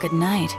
Good night.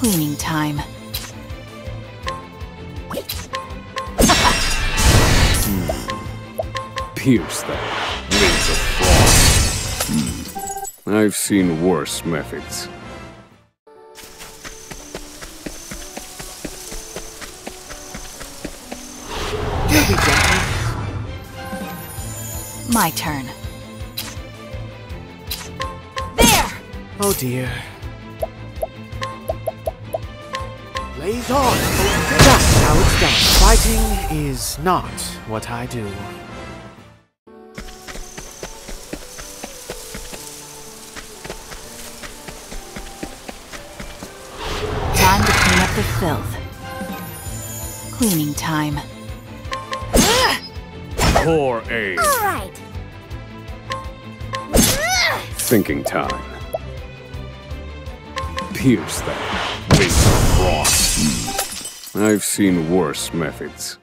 Cleaning time. Pierce them, wings of frost. I've seen worse methods. You'll be different. My turn. There! Oh dear. Blaze on! That's how it's done. Fighting is not what I do. Time to clean up the filth. Cleaning time. Core A. All right. Thinking time. Pierce that. Waste frost. I've seen worse methods.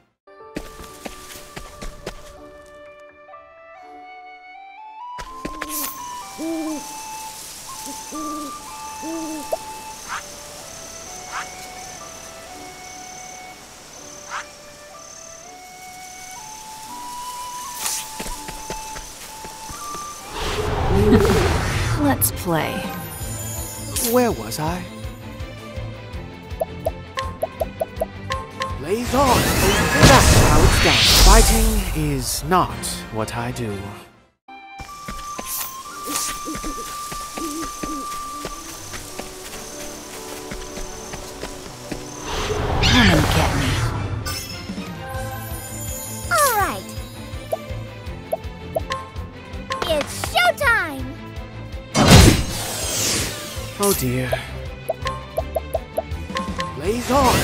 Let's play. Where was I? Blaze on! That's how it's done. Fighting is not what I do. Come and get me. All right. It's showtime. Oh dear. Blaze on!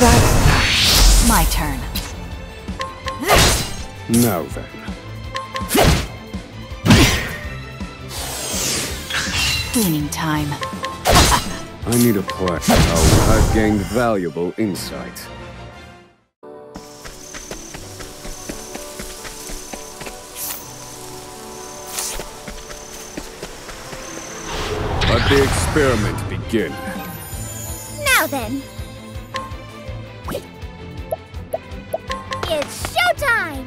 That's my turn. Now then. Cleaning time. I need a play. Oh, I've gained valuable insight. Let the experiment begin. Now then. It's showtime!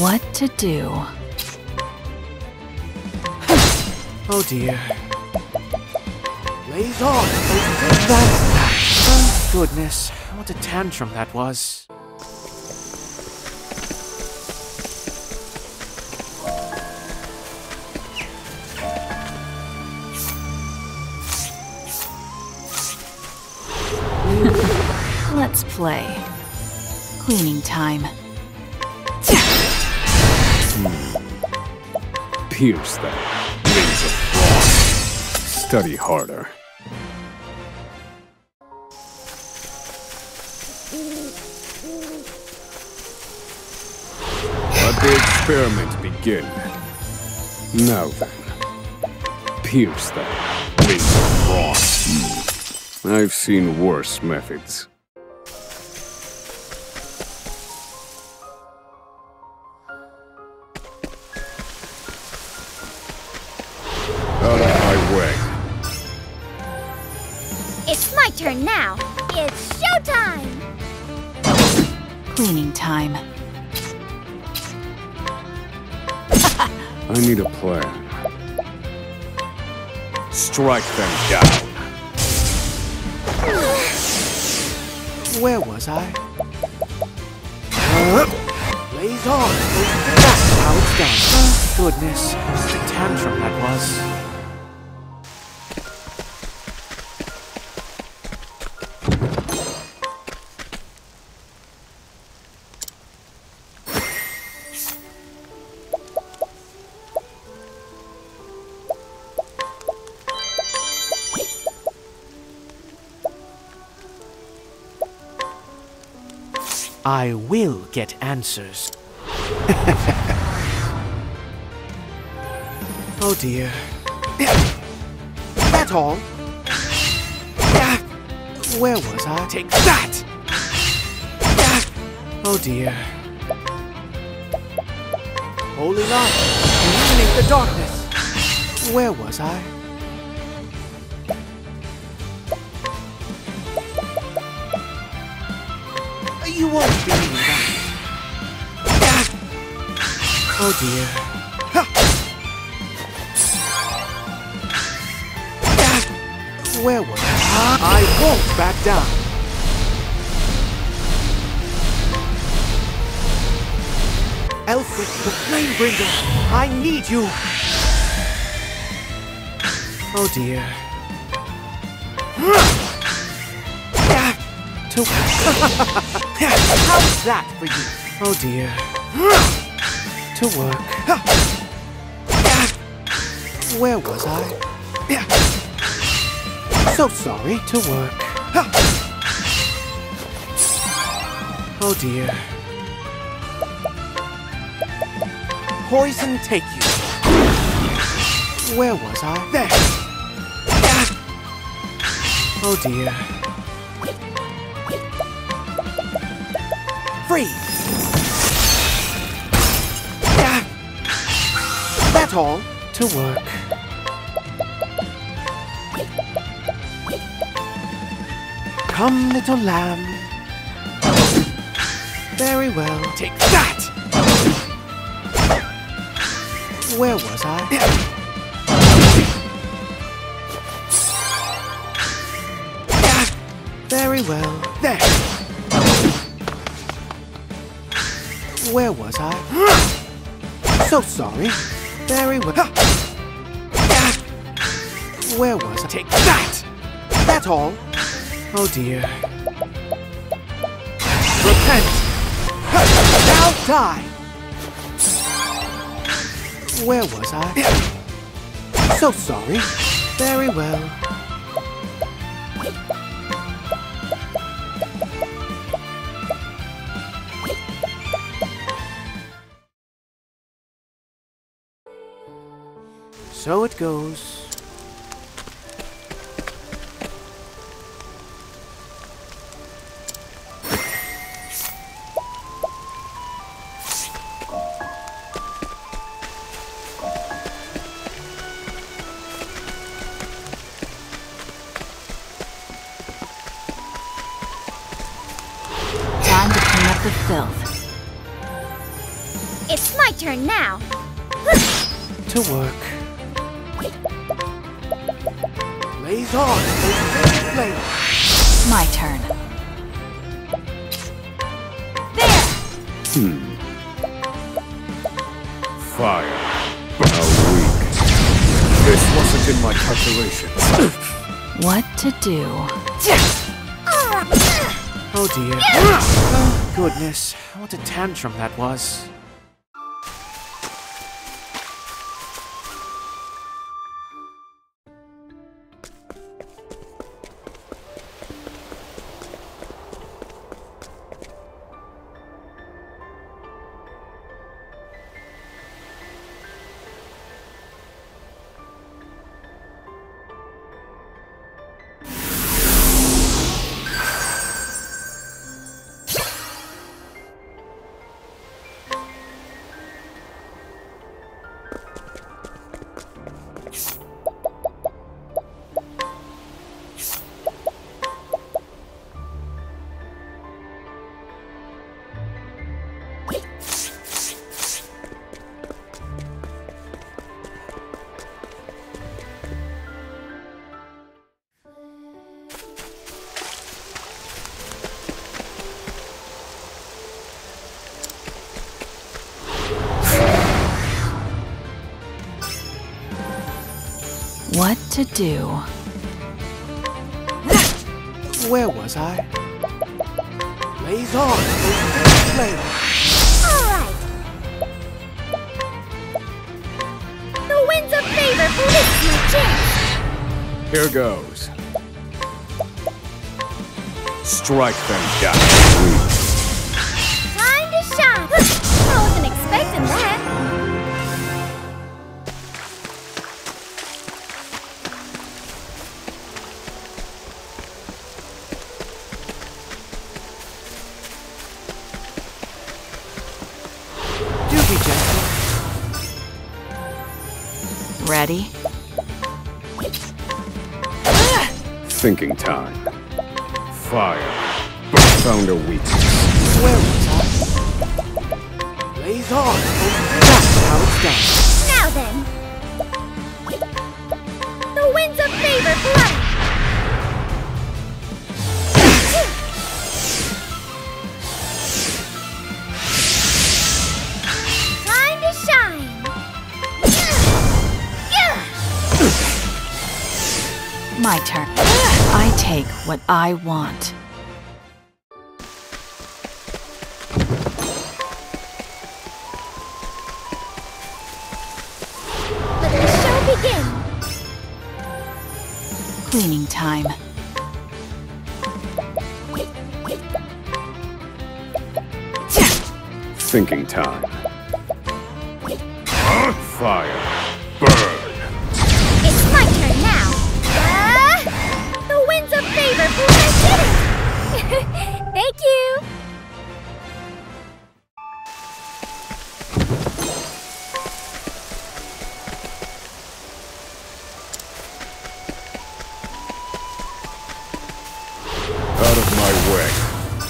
What to do? Oh dear. Blaze on! Oh goodness, what a tantrum that was. Let's play. Cleaning time. Pierce that. Blaze of frost. Study harder. Let the experiment begin. Now then. Pierce that. Blaze of frost. I've seen worse methods. Out of my way. It's my turn now. It's showtime. Cleaning time. I need a plan. Strike them down. Where was I? Blaze on. That's how it's done. Oh, goodness, the tantrum that was. I will get answers. Oh dear. That's all. Where was I? Take that! Oh dear. Holy light! Illuminate the darkness! Where was I? You won't be that. Oh dear. Where was I? I won't back down. Alfred the Flamebringer, I need you! Oh dear. How's that for you? Oh dear. To work. Where was I? So sorry, to work. Oh dear. Poison take you. Where was I? There. Oh dear. Freeze. That's all. To work. Come, little lamb. Very well. Take that. Where was I? Very well. There. Where was I? So sorry. Very well. Where was I? Take that! That's all. Oh dear. Repent! Now die! Where was I? So sorry. Very well. So it goes. It's my turn now. To work. Blaze on. My turn. There. Fire. How weak. This wasn't in my calculations. What to do? Oh dear. Oh goodness. What a tantrum that was. What to do? Where was I? Blaze on! Alright! The wind's a favor for this new chance! Here goes. Strike them down! Time to shine! I wasn't expecting that! Ready? Thinking time. Fire. Found a weakness. Where was I? Blaze on! That's how it's done. Now then! The wind's a favor for us! My turn. I take what I want. Let the show begin! Cleaning time. Thinking time. Huh? Fire. Burn. It's my turn now. The wind's a favor for my city. Thank you. Out of my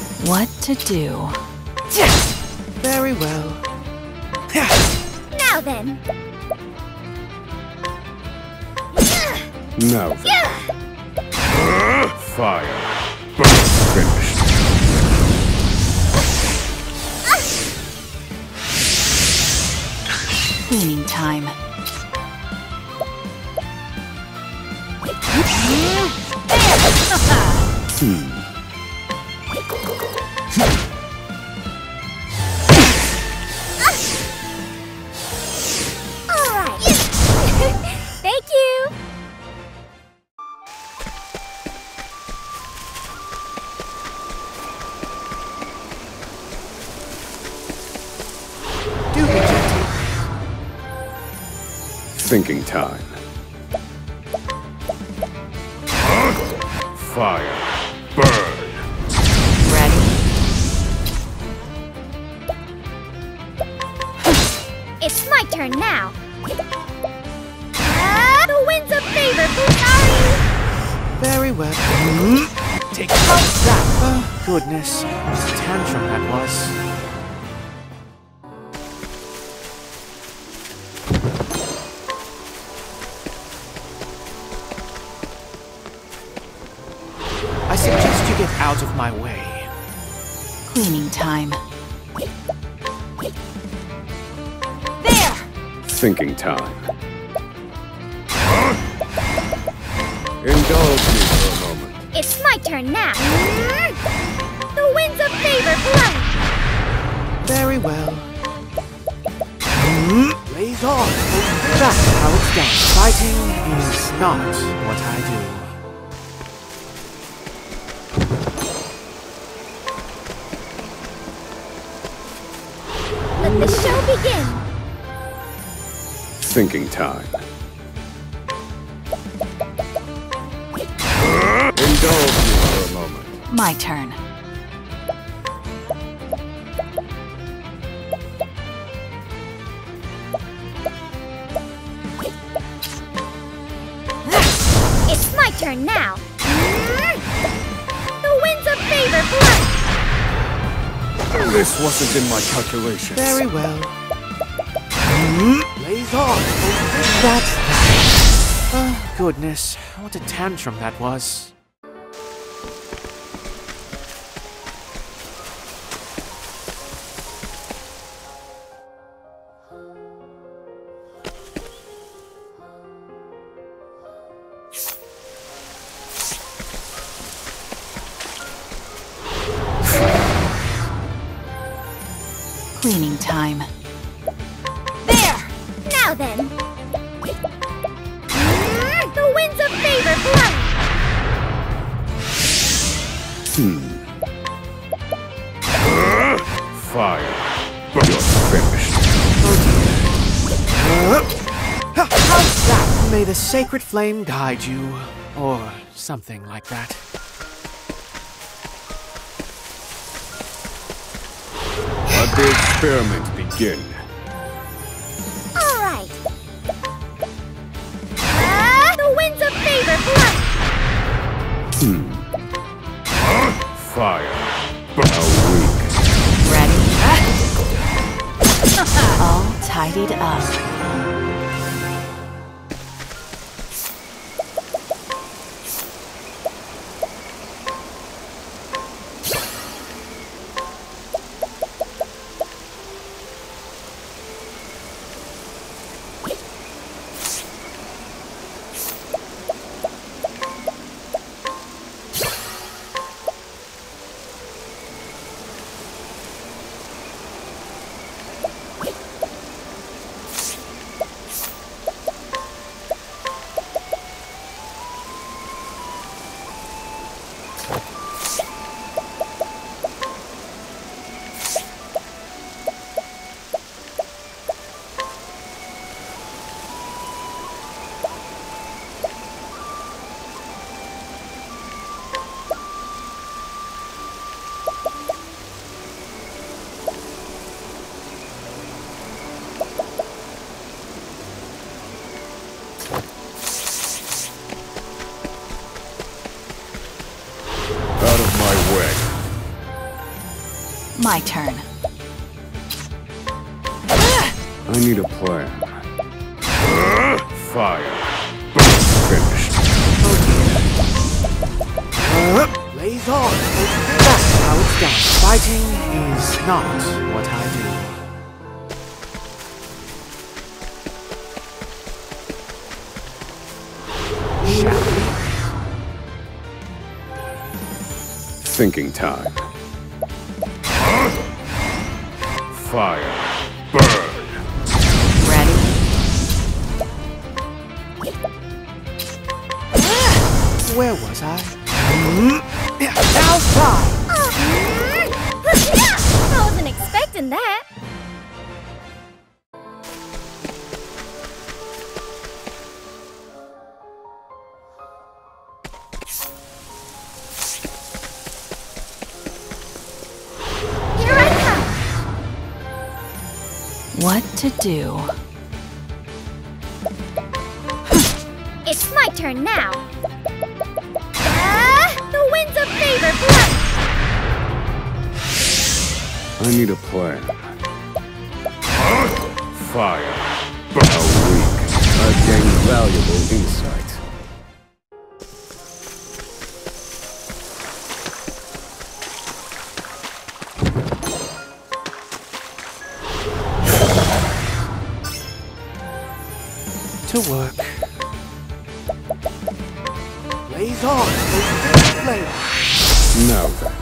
way. What to do? Very well. Now then. Now then. Fire. Burn. Finished. Cleaning time. Thinking time. Huh? Fire. Burn. Ready? It's my turn now. The wind's a favor for Ari. Very well. Take a that. Oh, goodness. What a tantrum that was. Out of my way. Cleaning time. There! Thinking time. Huh? Indulge me for a moment. It's my turn now. The wind's a favor blown. Very well. Blaze on. That's how it's done. Fighting is not what I do. The show begin. Thinking time. Indulge me for a moment. My turn. It's my turn now. The wind's a favor for us. This wasn't in my calculations. Very well. Blaze on! That's that. Oh, goodness. What a tantrum that was. Cleaning time. There! Now then! The wind's a favor blown! Fire. But you're finished. How's that? May the sacred flame guide you. Or something like that. Let the experiment begin. All right. The wind's a favor for us. Fire. Bow weak. Ready? All tidied up. quick. My turn. I need a plan. Fire. Finished. Oh, blaze on. That's how it's done. Fighting is not what I do. Thinking time. Fire. Burn. Ready? Where was I? Outside! I wasn't expecting that. What to do? It's my turn now. The winds of favor blow. I need a plan. Fire. How weak. I gained valuable insight. To work. Blaze on. Now then.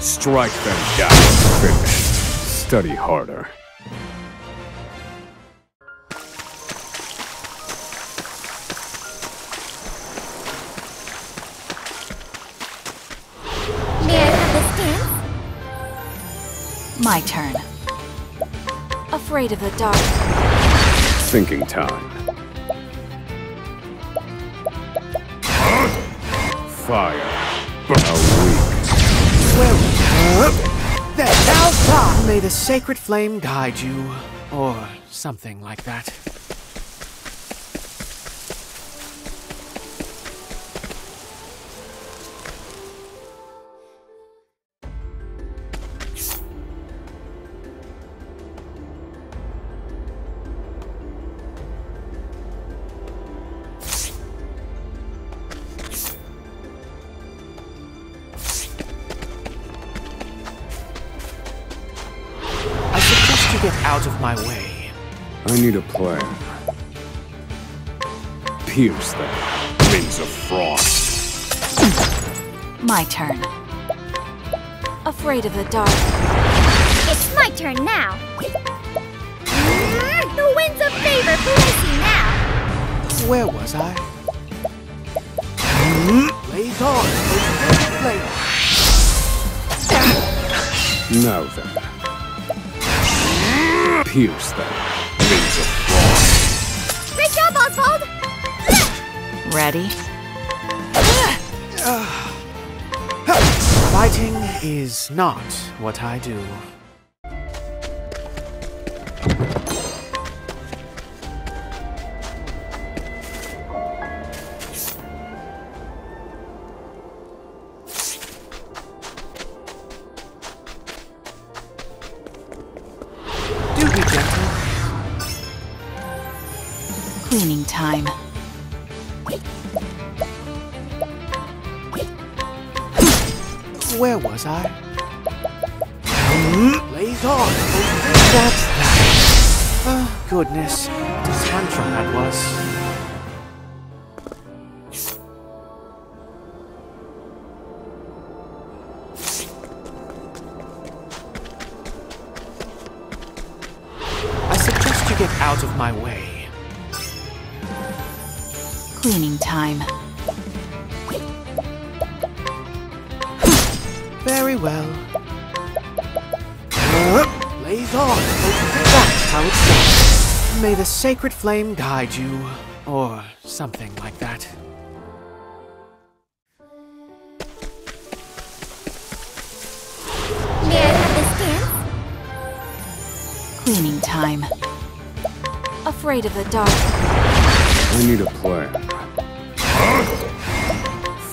Strike them down. Finished. Study harder. May I have this dance? My turn. Afraid of the dark. Thinking time. Fire. How weak. Well, that's outside. May the sacred flame guide you, or something like that. Get out of my way. I need a plan. Pierce them. Winds of frost. My turn. Afraid of the dark. It's my turn now. The winds of favor bless you now. Where was I? Blaze on. Blaze. Now then. Pierce them. Winds of frost. Great job, Oswald! Ready? Fighting is not what I do. Cleaning time. Where was I? Blaze on! That's that. Oh, goodness. This tantrum that was. I suggest you get out of my way. Cleaning time. Very well. Blaze on. That's how it's done. May the sacred flame guide you, or something like that. May I have this dance? Cleaning time. Afraid of the dark. I need a plan.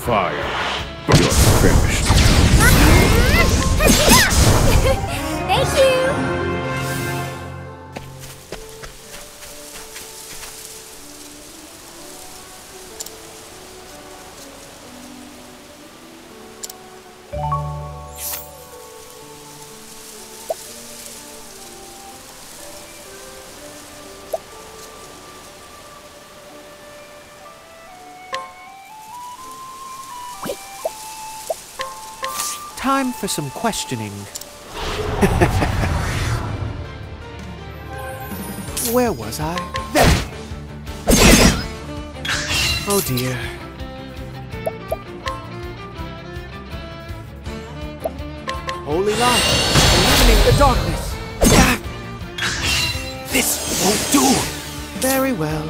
Fire. Thank you! Time for some questioning. Where was I? There! Oh dear. Holy light! Illuminate the darkness! This won't do! Very well.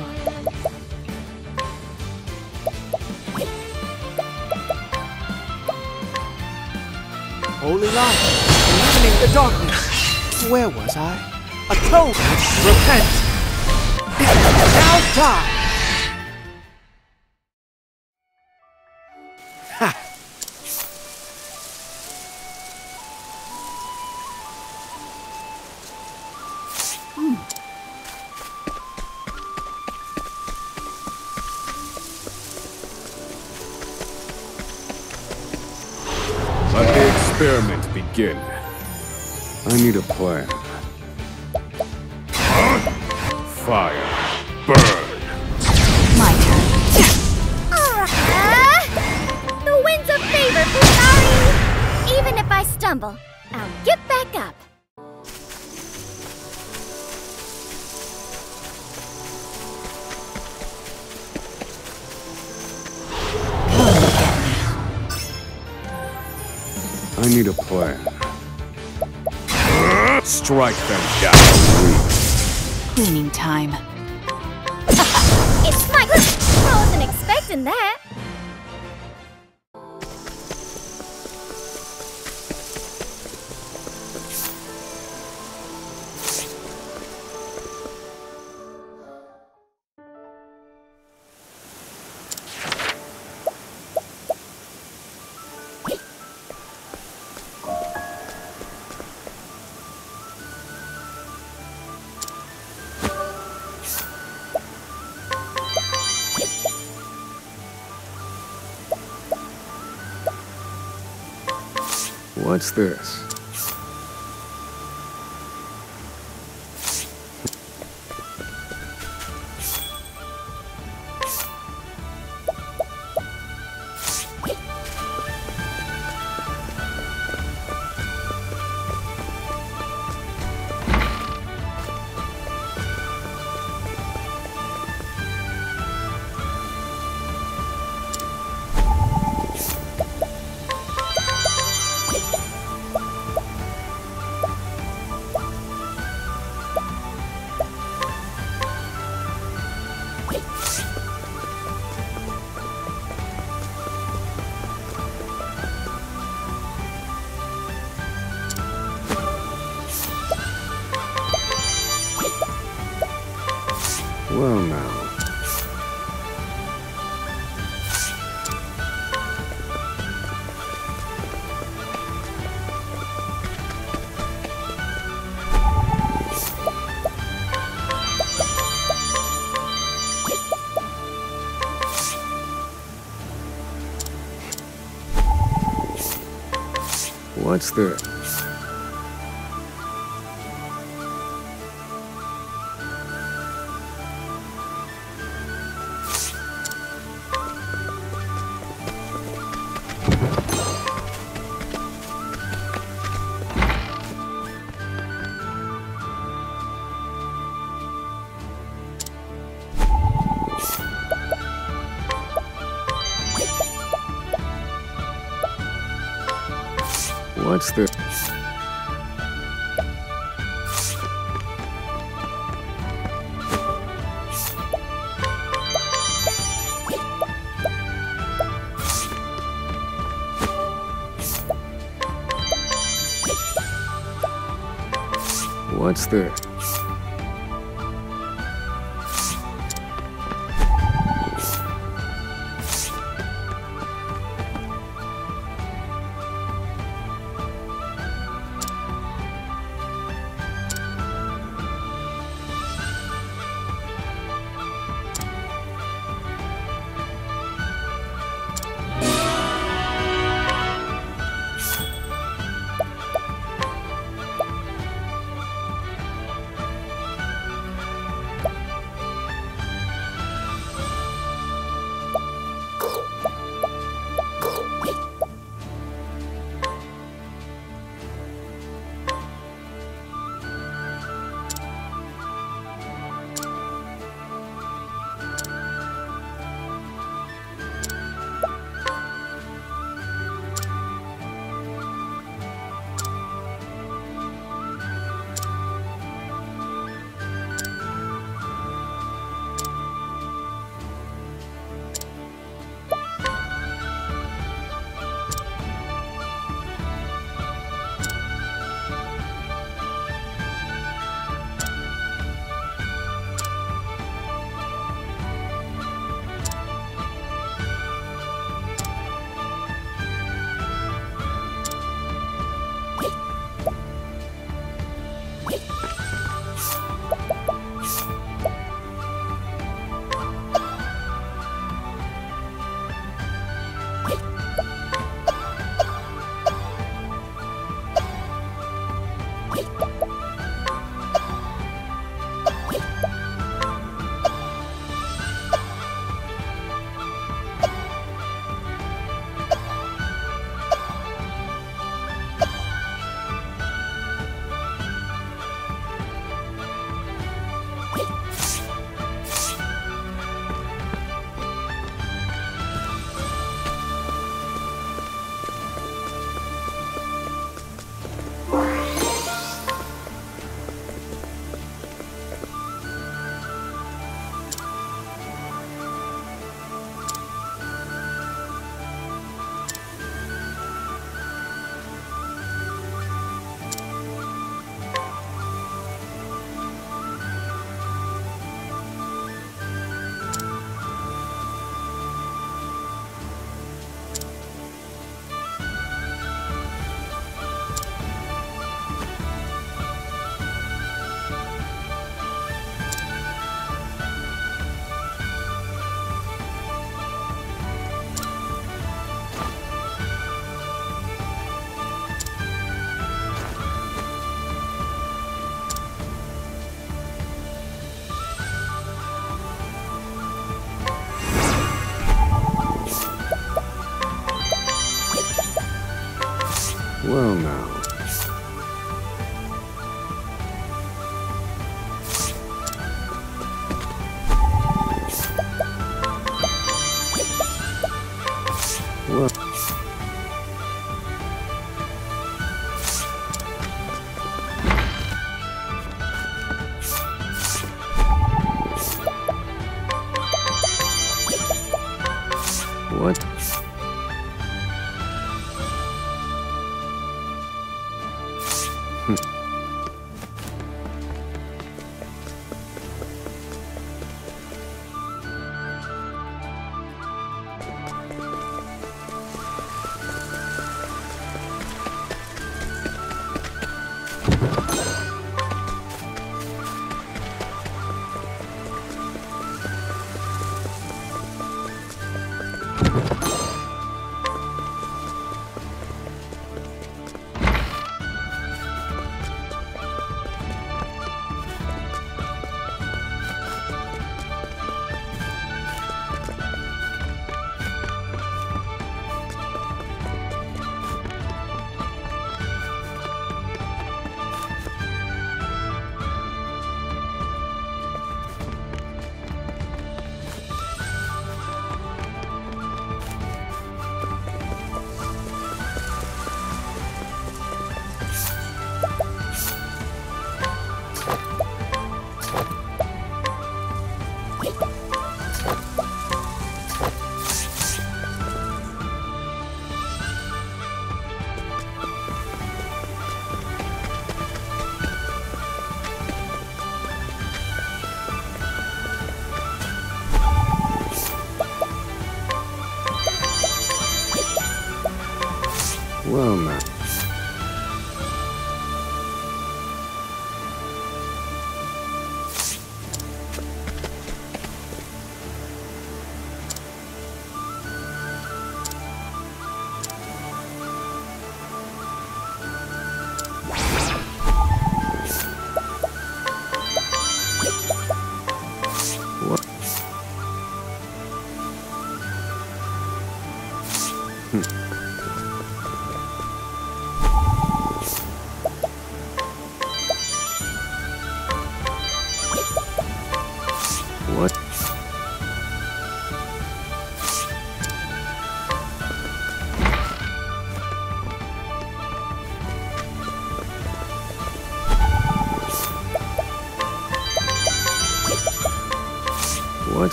Holy light, illuminate the darkness. Where was I? A toad! Repent! Now die! Experiment begin. I need a plan. Fire. Burn. My turn. The winds of favor, Bulgari! Even if I stumble, I'll get back up. I need a plan. Strike them down. Cleaning time. It's my group! I wasn't expecting that. What's this? Well now. What's this? What's this? What's this? Well now. Well, now.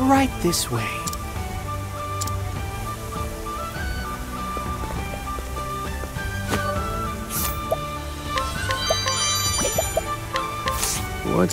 Right this way. What?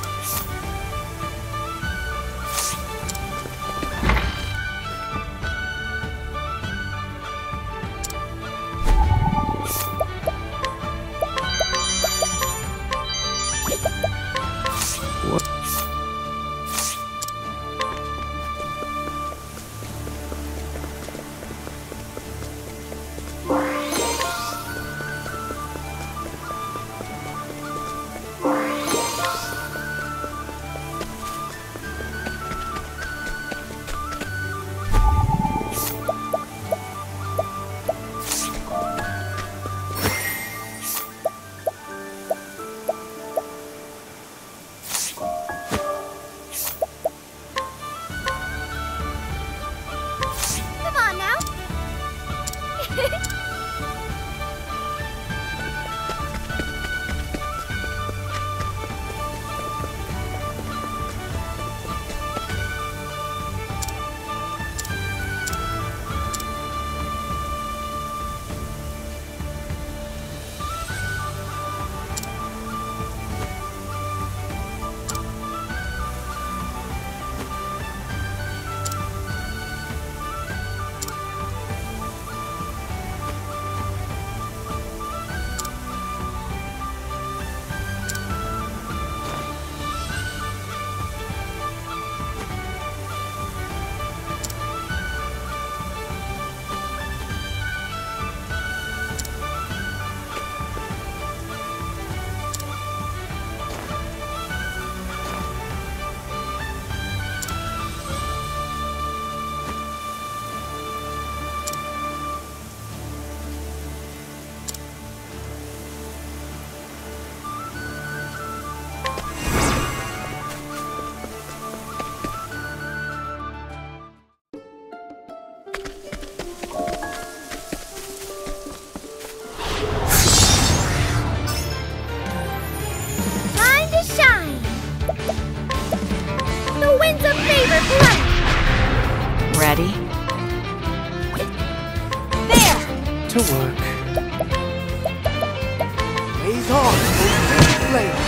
to work. Blaze on for this flame.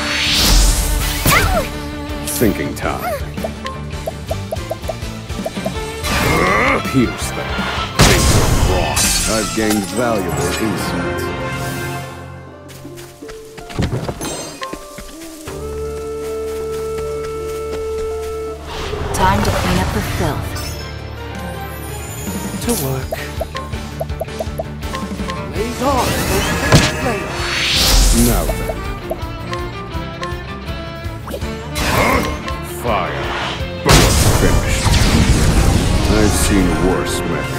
Sinking time. Pierce them. Cross. I've gained valuable insights. Time to clean up the filth. To work. Blaze on! Now then. Fire. Finished. I've seen worse methods.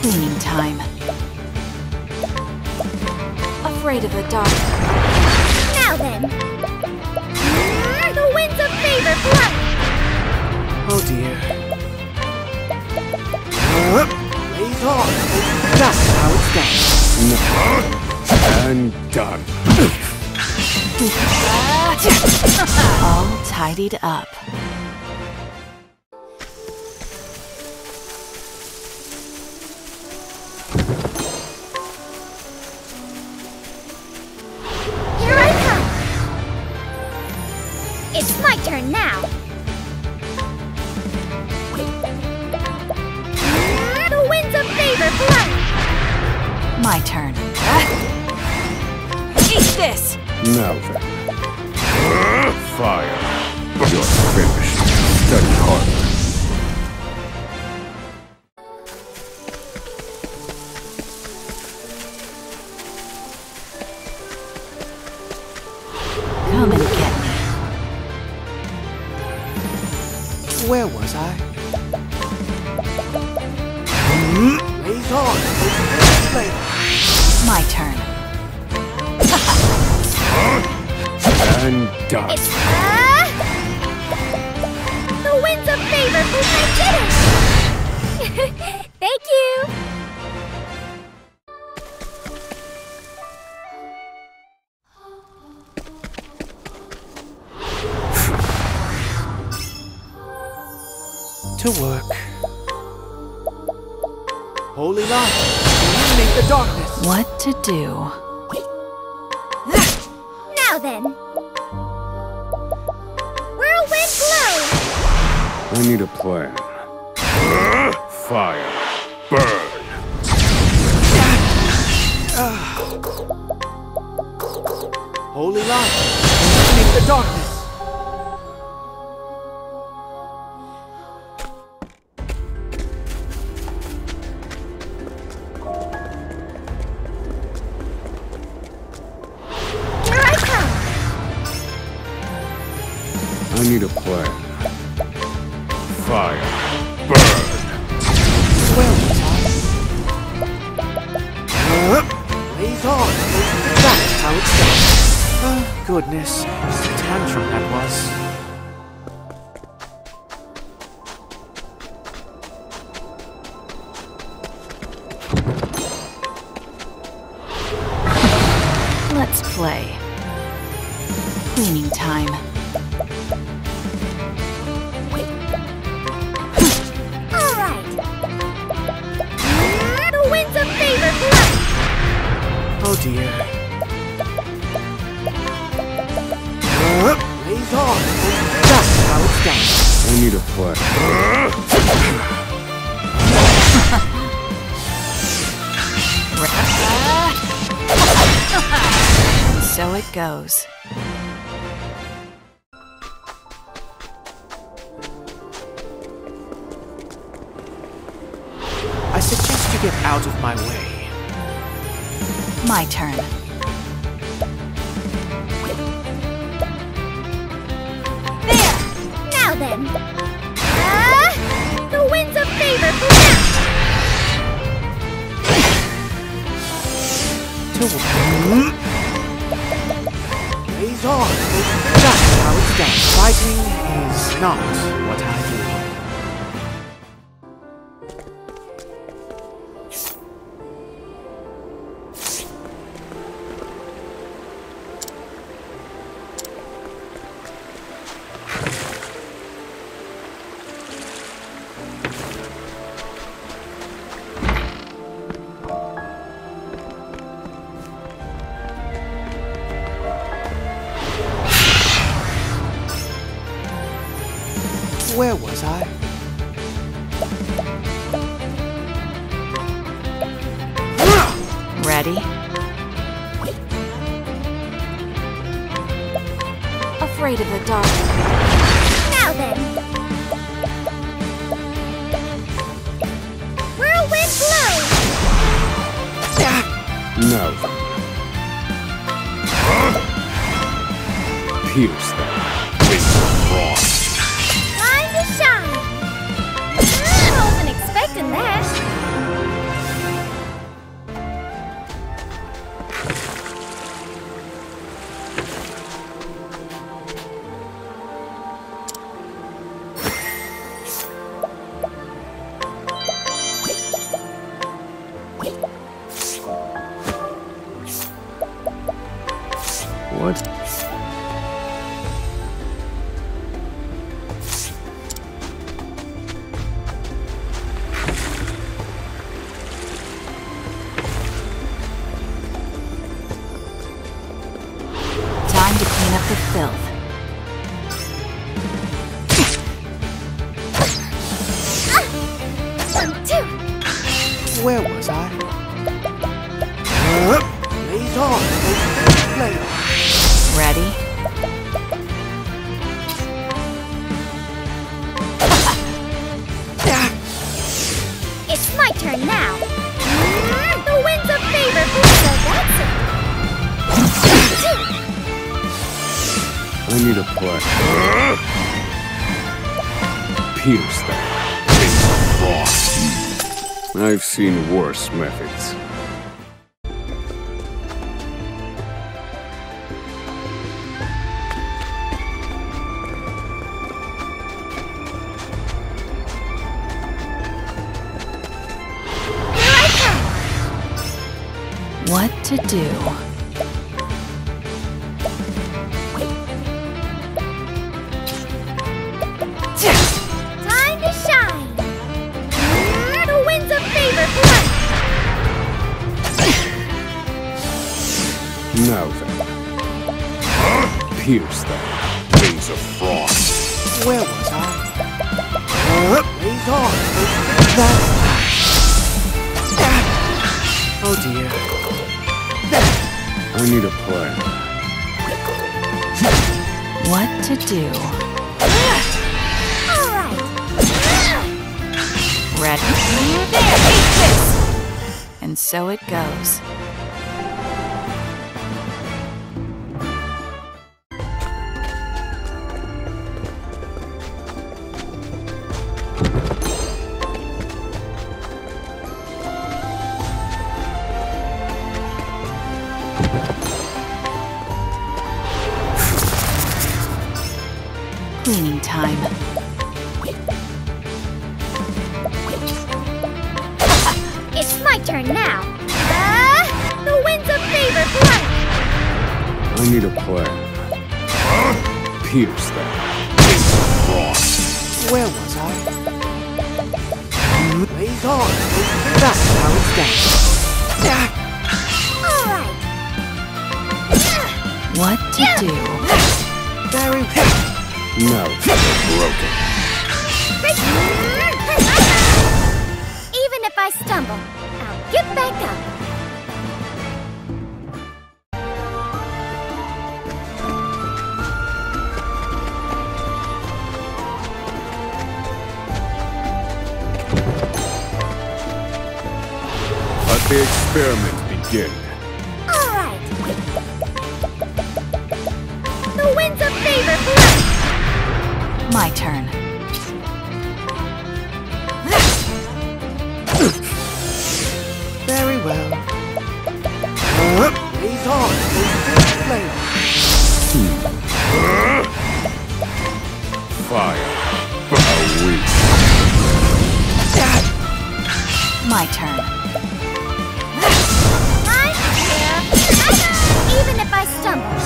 Cleaning time. Afraid of the dark. Now then! The winds of favor blow! Oh dear. Blaze on! That's how it's done. And done. All tidied up. It's my turn now! The winds of favor blow! My turn. Eat this! Now then. Fire! You're finished. Study harder. Where was I? Blaze on! My turn. And done. The winds of favor for my dinner! Thank you! To work. Holy light, illuminate the darkness. What to do? Now then. Whirlwind blow. I need a plan. Fire. Burn. Holy light, illuminate the darkness. I need a plan. Fire. Burn. Well done. Blaze on. That's how it's done. Oh, goodness. The tantrum that was. Let's play. Cleaning time. Oh dear. Raise on. That's how it's done. I need a flash. So it goes. I suggest you get out of my way. My turn. There! Now then! The winds of favor for now! Raise on! That's how it's done. Fighting is not what I do. Where was I? Ready? Afraid of the dark. Now then! Whirlwind blow! No. Huh? Pierce that. Wings of frost. Where was I? Blaze on! Ready? It's my turn now! The winds of favor, so that's it! I need a flash. Pierce that. It's a frost. I've seen worse methods. Here I come! What to do? Time to shine! The winds of favor blow! Now then. Huh? Pierce that. Wings of frost. Where was I? Raise on. That. Oh dear. I need a plan. What to do? All right. Ready? And so it goes. Cleaning time. Turn now. The winds of favor blow. I need a plan. Huh? Pierce that. It's a frost. Where was I? Raise on. That's how it's done. All right. to do. Very well. No, broken. Even if I stumble, I'll get back up. The experiment begin. All right. The wind's a favor for us. My turn. Very well. He's on. Fire. My turn. Even if I stumble,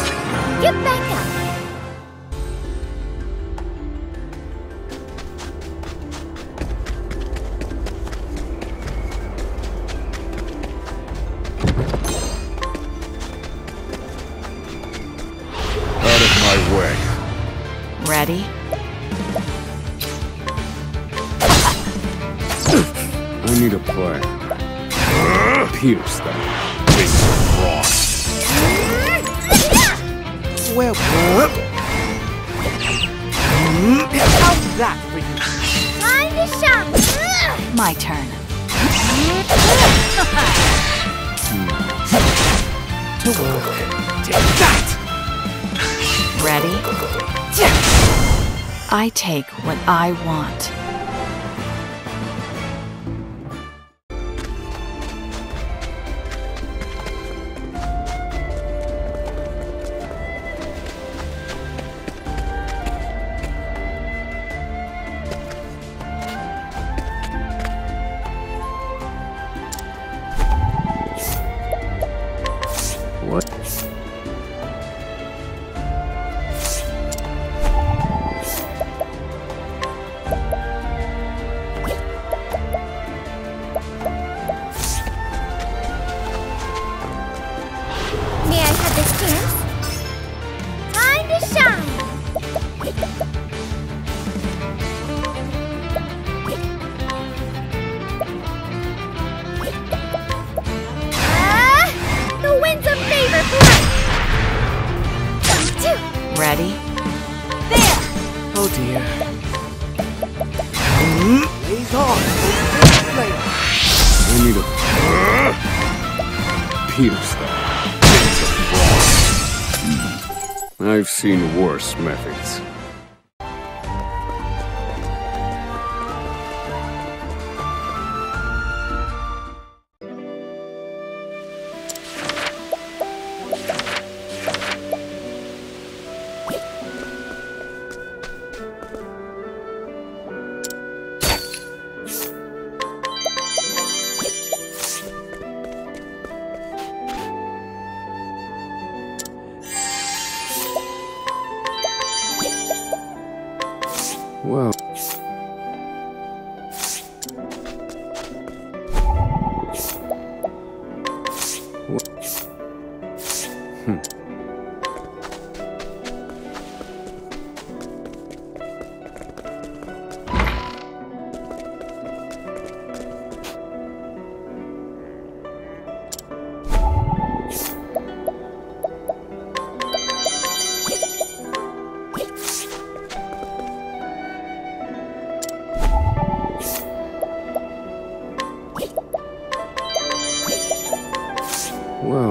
get back up. Out of my way. Ready? I need a plan. Pierce that big rock. Well, how's that for you? Time to shop. My turn. To work. Take that. Ready? I take what I want. Ready? There! Oh dear. He's on! I need a... pierce that. I've seen worse methods. Wow. Wow.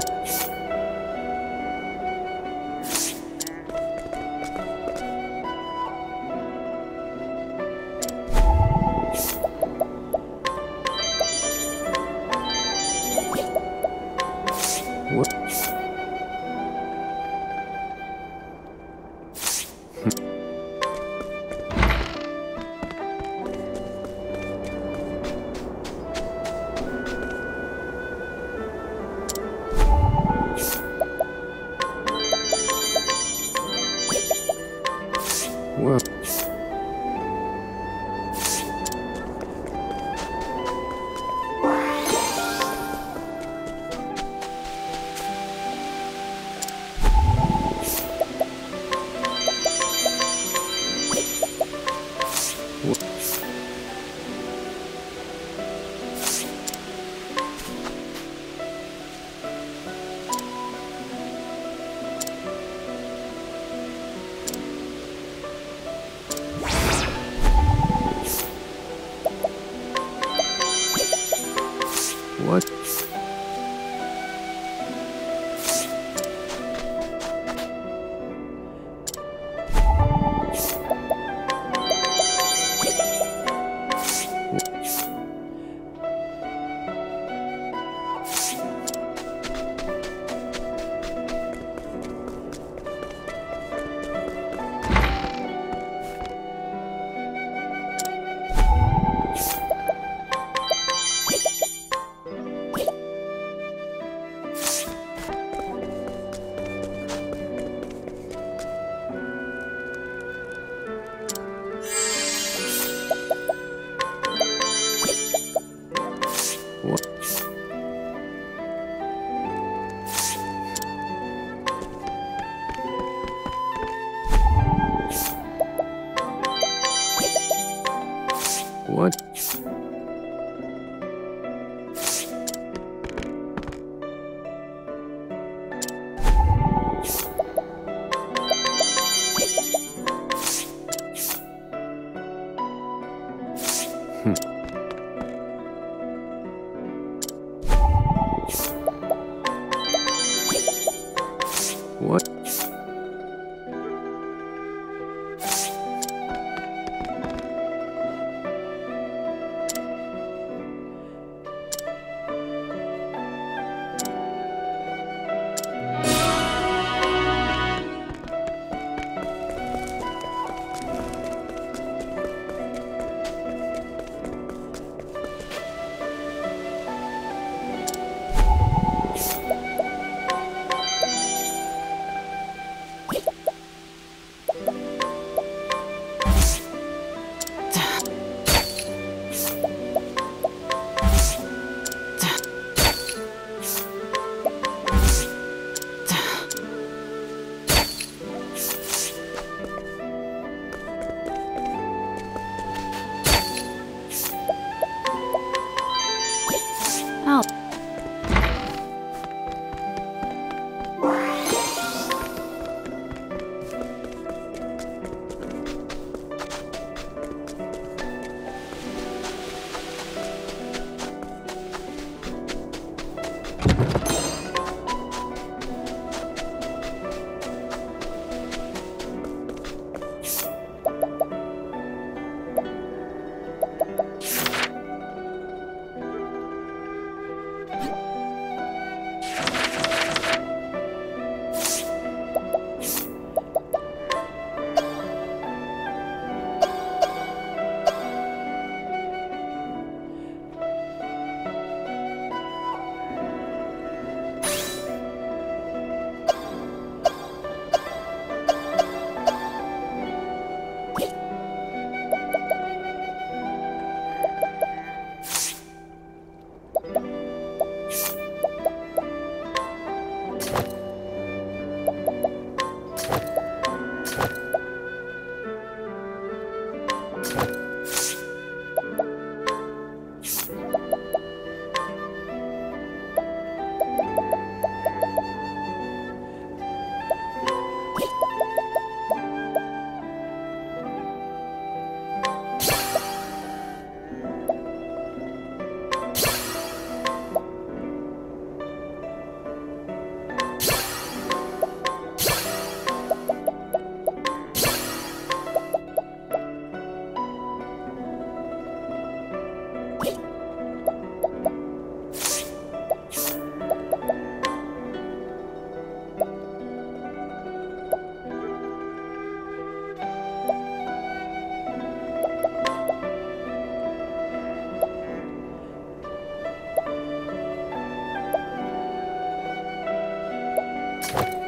What? What? What?